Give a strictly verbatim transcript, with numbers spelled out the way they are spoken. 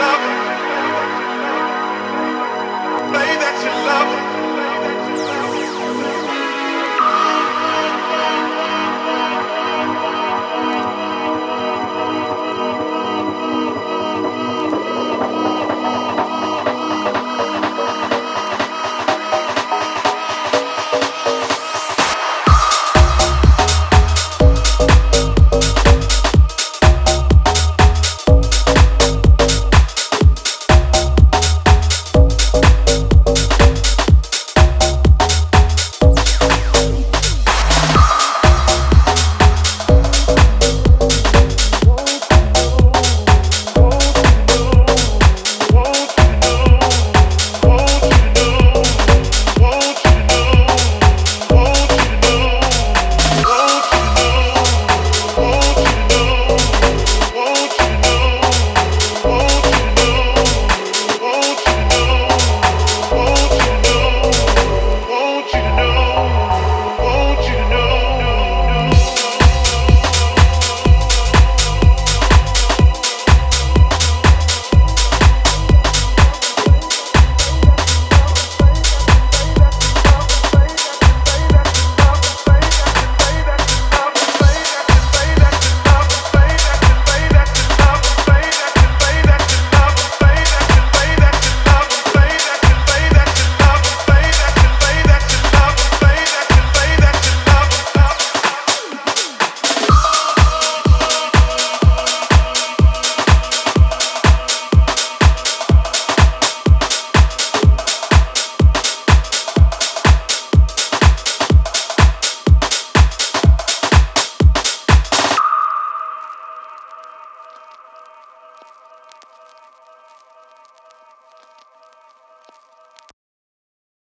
stop.